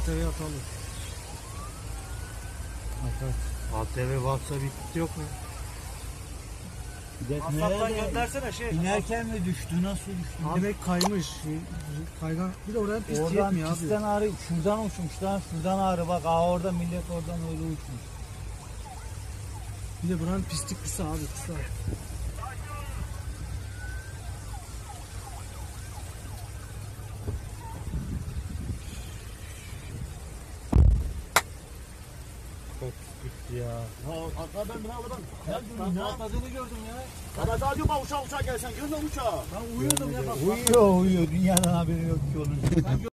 ATV atalım. ATV varsa bitti yok mu? Asfalttan göndersene şey. İnerken mi düştü? Nasıl düştü? Abi demek kaymış. Kaygan. Bir de oradan pis diyet mi abi? Oradan pistten ağrı. Şuradan uçmuş lan. Şuradan ağrı. Bak orada millet oradan öyle uçmuş. Bir de buranın pislik pisi abi. Pisi abi. Ya. Hatta ben bunu alırım. Ben dün ne atladığını gördüm ya. Ama daha diyor bak uçağa gelsen. Gördün uçağa. Ben uyuyordum ya bak. Uyuyor. Dünyadan haberi yok ki onun.